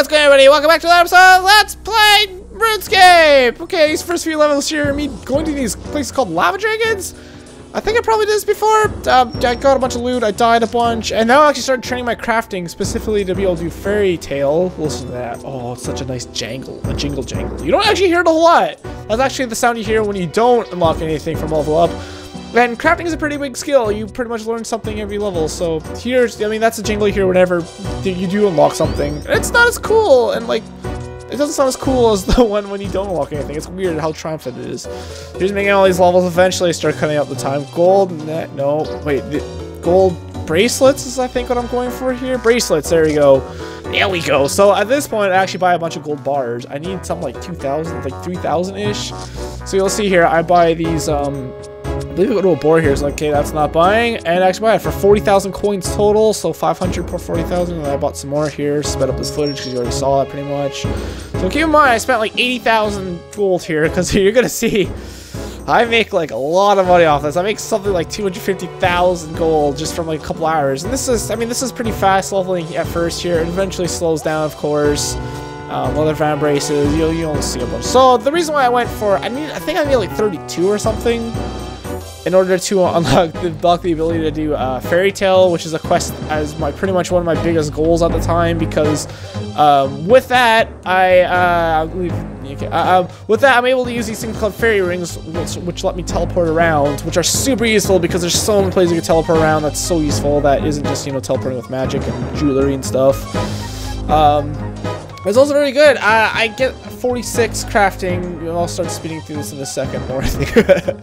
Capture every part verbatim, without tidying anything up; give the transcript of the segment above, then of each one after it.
what's going on, everybody? Welcome back to another episode. Let's play RuneScape! Okay, these first few levels here are me going to these places called Lava Dragons. I think I probably did this before. Um, I got a bunch of loot, I died a bunch, and now I actually started training my crafting specifically to be able to do Fairytale. Listen to that. Oh, it's such a nice jangle, a jingle jangle. You don't actually hear it a lot. That's actually the sound you hear when you don't unlock anything from level up. And crafting is a pretty big skill. You pretty much learn something every level. So here's, I mean, that's a jingle you hear whenever you do unlock something. And it's not as cool, and like, it doesn't sound as cool as the one when you don't unlock anything. It's weird how triumphant it is. You're just making all these levels. Eventually, I start cutting out the time. Gold, net, no, wait, gold bracelets is I think what I'm going for here. Bracelets, there we go. There we go. So at this point, I actually buy a bunch of gold bars. I need something like two thousand, like three thousand-ish. So you'll see here, I buy these, um... I believe I go to a board here, so okay, that's not buying, and I actually buy it for forty thousand coins total, so five hundred per forty thousand, and I bought some more here, sped up this footage because you already saw it pretty much. So keep in mind, I spent like eighty thousand gold here, because you're going to see, I make like a lot of money off this. I make something like two hundred fifty thousand gold just from like a couple hours, and this is, I mean, this is pretty fast leveling at first here. It eventually slows down, of course. Um, leather fan braces, you you don't see a bunch. So the reason why I went for, I need, I think I need like thirty-two or something, in order to unlock the, unlock the ability to do uh, Fairy Tale, which is a quest as my pretty much one of my biggest goals at the time, because um, with that I, uh, I believe, okay, uh, um, with that I'm able to use these things called fairy rings, which, which let me teleport around, which are super useful because there's so many places you can teleport around. That's so useful. That isn't just, you know, teleporting with magic and jewelry and stuff. Um, It's also really good. I, I get forty-six crafting. I'll start speeding through this in a second more, I think.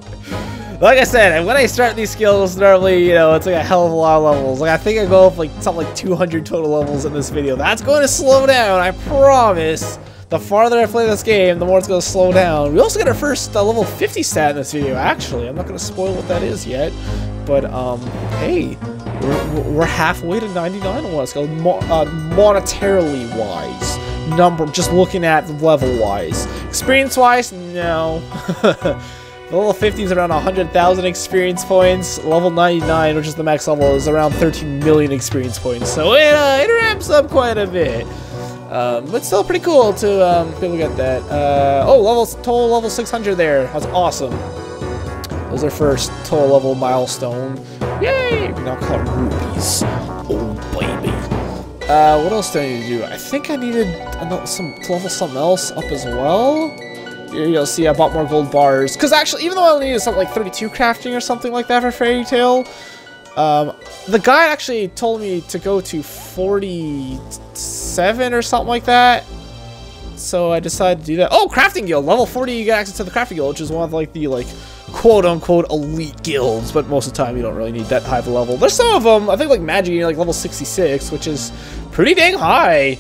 Like I said, when I start these skills, normally, you know, it's like a hell of a lot of levels. Like, I think I go up, like, something like two hundred total levels in this video. That's going to slow down, I promise. The farther I play this game, the more it's going to slow down. We also got our first uh, level fifty stat in this video, actually. I'm not going to spoil what that is yet. But, um, hey, we're, we're halfway to ninety-nine on this skill, mo uh, monetarily-wise. Number, just looking at level-wise. Experience-wise, no. Level fifty is around one hundred thousand experience points. Level ninety-nine, which is the max level, is around thirteen million experience points. So it, uh, it ramps up quite a bit. Um, but still pretty cool to um, be able to get that. Uh, oh, levels, total level six hundred there. That's awesome. That was our first total level milestone. Yay! We can now call it rupees. Oh, baby. Uh, what else do I need to do? I think I needed uh, some to level something else up as well. You'll see I bought more gold bars, because actually, even though I only needed something like thirty-two crafting or something like that for Fairy Tale, um, the guide actually told me to go to forty-seven or something like that, so I decided to do that. Oh, Crafting Guild! Level forty, you get access to the Crafting Guild, which is one of like the like quote-unquote elite guilds, but most of the time you don't really need that high of a level. There's some of them, I think like Magic, you need like level sixty-six, which is pretty dang high.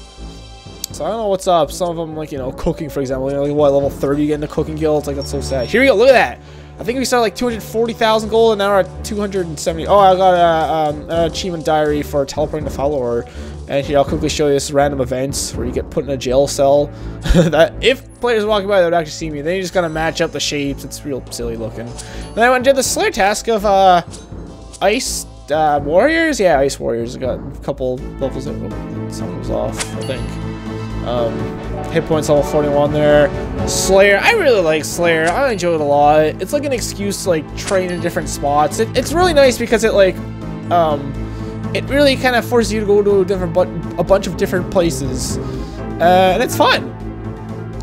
So I don't know what's up. Some of them, like, you know, cooking, for example. You know, like, what, level thirty you get in the cooking guild? It's like, that's so sad. Here we go. Look at that. I think we started, like, two hundred forty thousand gold, and now we're at two hundred seventy. Oh, I got a, um, an achievement diary for teleporting the follower. And here, I'll quickly show you this random events where you get put in a jail cell. That if players walking by, they would actually see me. Then you just gotta match up the shapes. It's real silly looking. And then I went and did the Slayer task of, uh, Ice uh, Warriors? Yeah, Ice Warriors. I got a couple levels that something was off, I think. Um, hit points level forty-one there. Slayer, I really like Slayer. I enjoy it a lot. It's like an excuse to like train in different spots. It, it's really nice because it like, um, it really kind of forces you to go to a different, but a bunch of different places, uh, and it's fun.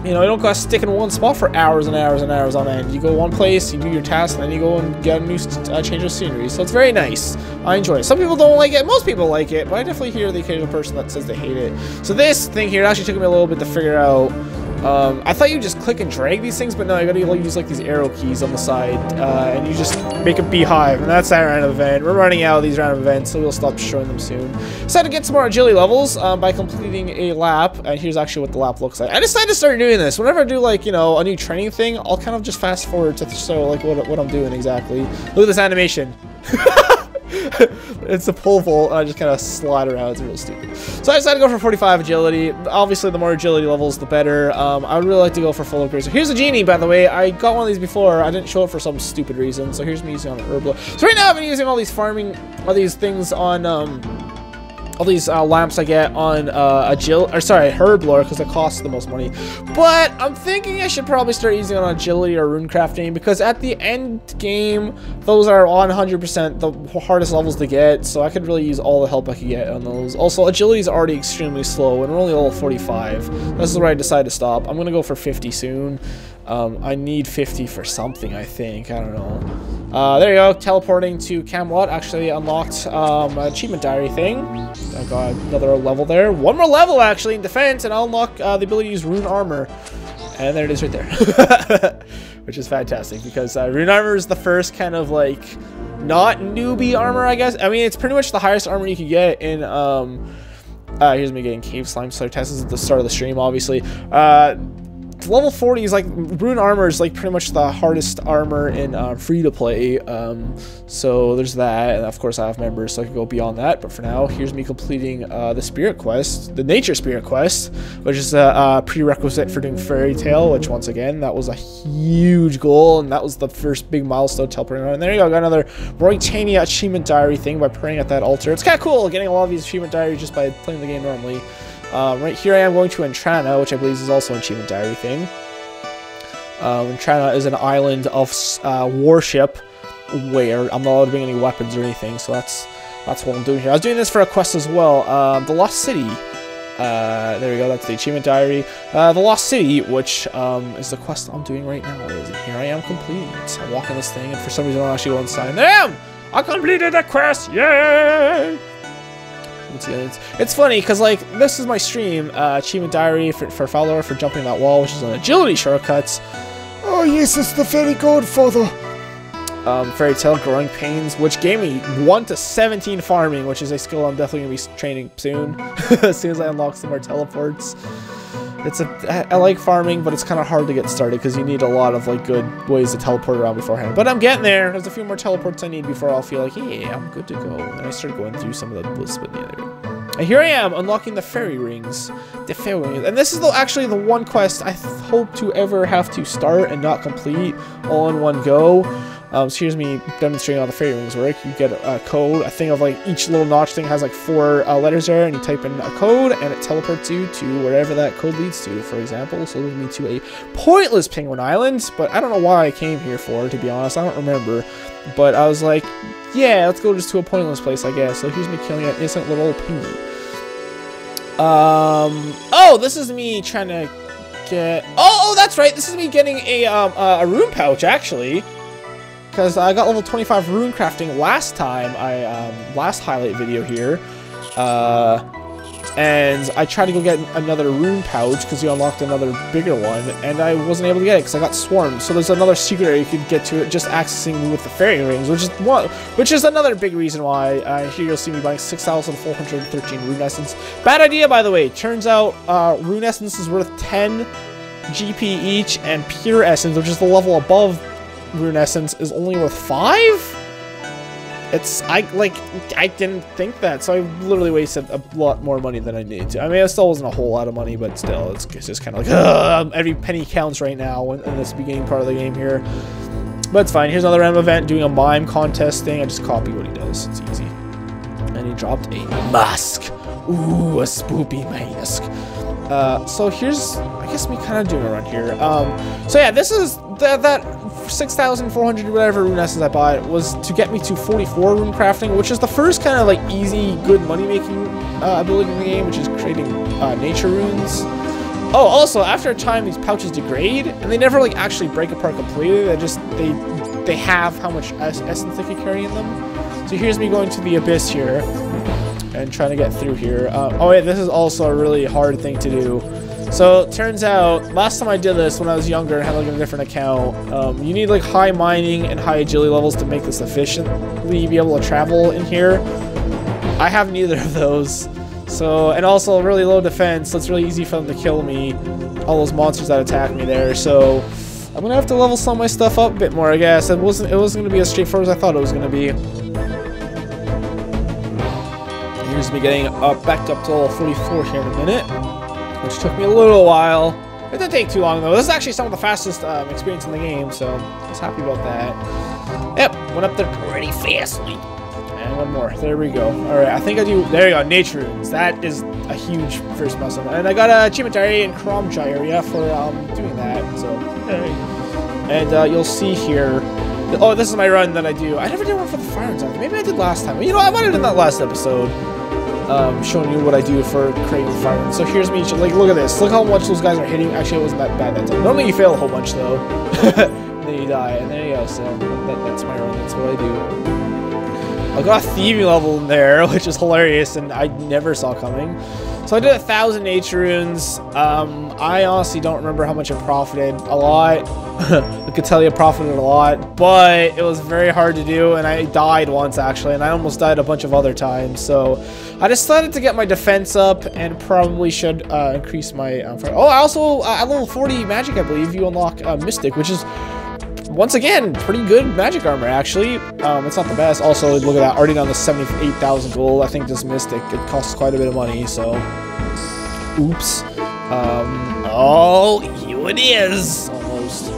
You know, you don't gotta stick in one spot for hours and hours and hours on end. You go one place, you do your task, and then you go and get a new uh, change of scenery. So it's very nice. I enjoy it. Some people don't like it. Most people like it, but I definitely hear the occasional person that says they hate it. So this thing here, it actually took me a little bit to figure out. Um, I thought you just click and drag these things, but no, you gotta use like these arrow keys on the side, uh, and you just make a beehive, and that's that random event. We're running out of these random events, so we'll stop showing them soon. Decided to get some more agility levels um, by completing a lap, and here's actually what the lap looks like. I decided to start doing this. Whenever I do like, you know, a new training thing, I'll kind of just fast forward to show like what, what I'm doing exactly. Look at this animation. It's a pole vault, and I just kind of slide around. It's real stupid. So I decided to go for forty-five agility. Obviously, the more agility levels, the better. Um, I would really like to go for full upgrades. So here's a genie, by the way. I got one of these before. I didn't show it for some stupid reason. So here's me using on an herb. So right now, I've been using all these farming, all these things on um, all these uh, lamps I get on uh, a Jill, or sorry, herb lore, because it costs the most money. But I'm thinking I should probably start using it on agility or rune crafting, because at the end game, those are one hundred percent the hardest levels to get, so I could really use all the help I could get on those. Also, agility is already extremely slow, and we're only level forty-five. This is where I decide to stop. I'm gonna go for fifty soon. Um, I need fifty for something, I think. I don't know. Uh, there you go. Teleporting to Cam Watt actually unlocked um, an achievement diary thing. I got another level there. One more level, actually, in defense, and I'll unlock uh, the ability to use Rune Armor. And there it is right there. Which is fantastic, because uh, Rune Armor is the first kind of, like, not newbie armor, I guess. I mean, it's pretty much the highest armor you can get in... Um, uh, here's me getting Cave Slime Slayer tests. This is at the start of the stream, obviously. Uh... Level forty is like, Rune Armor is like pretty much the hardest armor in uh, free-to-play, um, so there's that, and of course I have members so I can go beyond that, but for now, here's me completing uh, the Spirit Quest, the Nature Spirit Quest, which is a, a prerequisite for doing Fairytale, which once again, that was a huge goal, and that was the first big milestone teleporting around. And there you go, I got another Roytania achievement diary thing by praying at that altar. It's kind of cool getting a lot of these achievement diaries just by playing the game normally. Um, right here I am going to Entrana, which I believe is also an achievement diary thing. Um, Entrana is an island of uh, warship where I'm not allowed to bring any weapons or anything, so that's that's what I'm doing here. I was doing this for a quest as well, um, The Lost City. Uh, there we go, that's the achievement diary. Uh, The Lost City, which um, is the quest I'm doing right now. And here I am completing it. I walk on this thing, and for some reason I don't actually go inside. And there I am! I completed the quest! Yay! It's funny because, like, this is my stream uh, achievement diary for, for follower for jumping that wall, which is an agility shortcuts. Oh yes, it's the very good for the um, Fairytale Growing Pains, which gave me one to seventeen farming, which is a skill I'm definitely gonna be training soon as soon as I unlock some more teleports. It's a I like farming, but it's kind of hard to get started because you need a lot of like good ways to teleport around beforehand. But I'm getting there. There's a few more teleports I need before I'll feel like, yeah, I'm good to go. And I start going through some of the bliss, but yeah, there. And here I am unlocking the fairy rings, the fairy rings. And this is the, actually the one quest I hope to ever have to start and not complete all in one go. Um, so here's me demonstrating how the fairy rings work. You get a, a code, a thing of like each little notch thing has like four uh, letters there, and you type in a code and it teleports you to wherever that code leads to, for example. So it leads me to a pointless penguin island, but I don't know why I came here for, to be honest. I don't remember, but I was like, yeah, let's go just to a pointless place, I guess. So here's me killing an innocent little penguin. Um, oh, this is me trying to get, oh, oh that's right, this is me getting a, um, uh, a rune pouch, actually. Because I got level twenty-five rune crafting last time, I um, last highlight video here, uh, and I tried to go get another rune pouch because you unlocked another bigger one, and I wasn't able to get it because I got swarmed. So there's another secret area you could get to it just accessing with the fairy rings, which is one, which is another big reason why uh, here you'll see me buying six thousand four hundred thirteen rune essence. Bad idea, by the way. Turns out uh, rune essence is worth ten G P each, and pure essence, which is the level above rune essence, is only worth five? It's, I, like, I didn't think that, so I literally wasted a lot more money than I needed to. I mean, it still wasn't a whole lot of money, but still, it's, it's just kind of like, ugh, every penny counts right now in, in this beginning part of the game here. But it's fine. Here's another random event, doing a mime contest thing. I just copy what he does. It's easy. And he dropped a musk. Ooh, a spoopy mask. Uh, so here's, I guess, me kind of doing it around here. Um, so yeah, this is, th that six thousand four hundred whatever rune essence I bought was to get me to forty-four rune crafting, which is the first kind of like easy, good money-making uh, ability in the game, which is creating uh, nature runes. Oh, also, after a time, these pouches degrade, and they never like actually break apart completely. They just, they, they have how much es essence they can carry in them. So here's me going to the abyss here and trying to get through here. Um, oh yeah, this is also a really hard thing to do. So it turns out, last time I did this when I was younger and had like a different account, um, you need like high mining and high agility levels to make this efficiently be able to travel in here. I have neither of those. So, and also really low defense, so it's really easy for them to kill me, all those monsters that attack me there. So I'm gonna have to level some of my stuff up a bit more, I guess. It wasn't, it wasn't gonna be as straightforward as I thought it was gonna be. Here's me getting uh, back up to level forty-four here in a minute, which took me a little while. It didn't take too long though. This is actually some of the fastest um, experience in the game, so I was happy about that. Yep, went up there pretty fastly. and one more. There we go. All right, I think I do. There you go. Nature runes. That is a huge first muscle. And I got a achievement diary in Kromja area for um, doing that. So there you go. And uh, you'll see here. Oh, this is my run that I do. I never did one for the fire zone. Maybe I did last time. You know, I might have done that last episode, um, showing you what I do for creating the fire zone. So here's me. Like, look at this. Look how much those guys are hitting. Actually, it wasn't that bad that time. Normally, you fail a whole bunch though. Then you die, and there you go. So that, that's my run. That's what I do. I got a thieving level in there, which is hilarious, and I never saw coming. So I did a thousand nature runes. Um, I honestly don't remember how much I profited. A lot. I could tell you I profited a lot, but it was very hard to do, and I died once actually, and I almost died a bunch of other times. So I decided to get my defense up, and probably should uh, increase my. Um, oh, I also uh, at level forty magic, I believe you unlock uh, Mystic, which is. Once again, pretty good magic armor, actually. Um, it's not the best. Also, look at that. Already down to seventy-eight thousand gold. I think this Mystic, it costs quite a bit of money, so... Oops. Um, oh, here it is! Almost.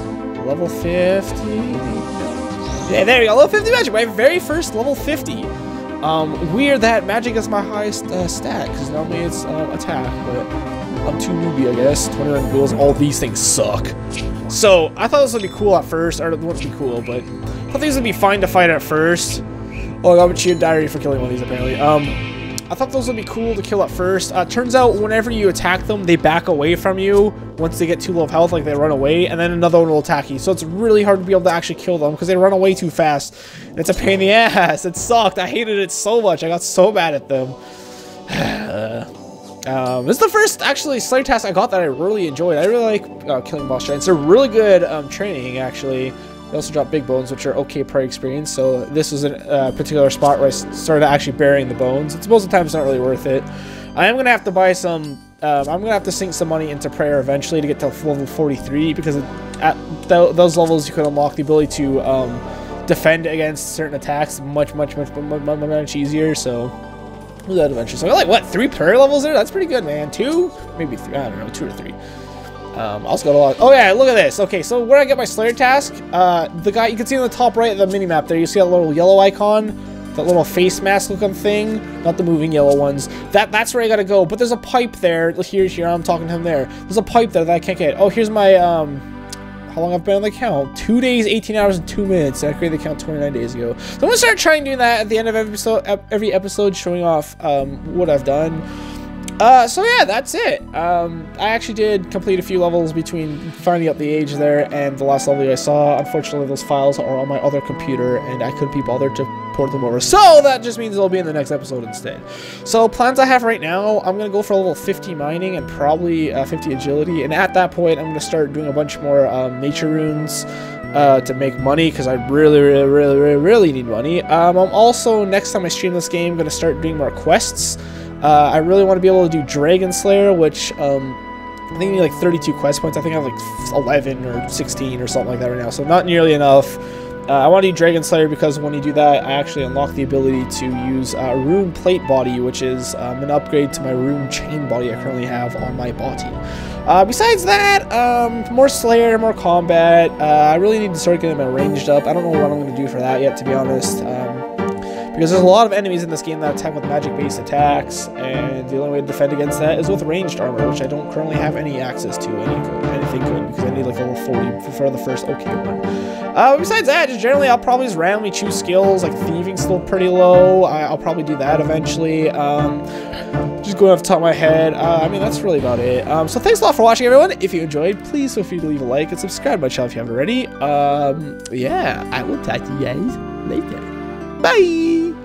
Level fifty? No. Yeah, there we go. Level fifty magic. My very first level fifty. Um, weird that magic is my highest uh, stat, because normally it's uh, attack, but... I'm too newbie, I guess. twenty-nine ghouls, all these things suck. So, I thought this would be cool at first. Or, it wouldn't be cool, but... I thought these would be fine to fight at first. Oh, I got a cheat diary for killing one of these, apparently. Um, I thought those would be cool to kill at first. Uh, turns out, whenever you attack them, they back away from you. Once they get too low of health, like, they run away. And then another one will attack you. So, it's really hard to be able to actually kill them, because they run away too fast. It's a pain in the ass. It sucked. I hated it so much. I got so bad at them. uh... Um, this is the first, actually, Slayer task I got that I really enjoyed. I really like uh, killing boss giants. They're really good um, training, actually. They also drop big bones, which are okay per experience. So this was a uh, particular spot where I started actually burying the bones. It's most of the time it's not really worth it. I am going to have to buy some... Um, I'm going to have to sink some money into prayer eventually to get to level forty-three. Because at th those levels, you can unlock the ability to um, defend against certain attacks much, much, much, much, much, much easier. So... that adventure. So I got like what three prayer levels there? That's pretty good, man. Two, maybe three. I don't know, two or three. Um, I also got a lot. Oh yeah, look at this. Okay, so where I get my Slayer task, uh, the guy you can see on the top right of the mini map there. You see that little yellow icon, that little face mask looking thing, not the moving yellow ones. That that's where I gotta go. But there's a pipe there. Here, here. I'm talking to him there. There's a pipe there that I can't get. Oh, here's my um. How long I've been on the account? Two days, eighteen hours, and two minutes. I created the account twenty-nine days ago. So I'm gonna start trying doing that at the end of every episode, every episode showing off um, what I've done. Uh, so yeah, that's it. Um, I actually did complete a few levels between finding out the age there and the last level I saw. Unfortunately, those files are on my other computer, and I couldn't be bothered to port them over. So that just means they'll be in the next episode instead. So plans I have right now, I'm going to go for a level fifty mining and probably uh, fifty agility. And at that point, I'm going to start doing a bunch more um, nature runes. Uh, to make money, because I really, really, really, really, really need money. Um, I'm also, next time I stream this game, going to start doing more quests. Uh, I really want to be able to do Dragon Slayer, which um, I think you need like thirty-two quest points. I think I have like eleven or sixteen or something like that right now, so not nearly enough. Uh, I want to do Dragon Slayer because when you do that, I actually unlock the ability to use uh, Rune Plate Body, which is um, an upgrade to my Rune Chain Body I currently have on my body. Uh, besides that, um, more Slayer, more combat. Uh, I really need to start getting my ranged up. I don't know what I'm going to do for that yet, to be honest. Um, because there's a lot of enemies in this game that attack with magic-based attacks, and the only way to defend against that is with ranged armor, which I don't currently have any access to, any, anything good, because I need like level forty for the first okay one. Uh, besides that, just generally, I'll probably just randomly choose skills, like thieving's still pretty low, I, I'll probably do that eventually. Um, just going off the top of my head, uh, I mean, that's really about it. Um, so thanks a lot for watching, everyone. If you enjoyed, please feel free to leave a like and subscribe to my channel if you haven't already. Um, yeah, I will talk to you guys later. Bye!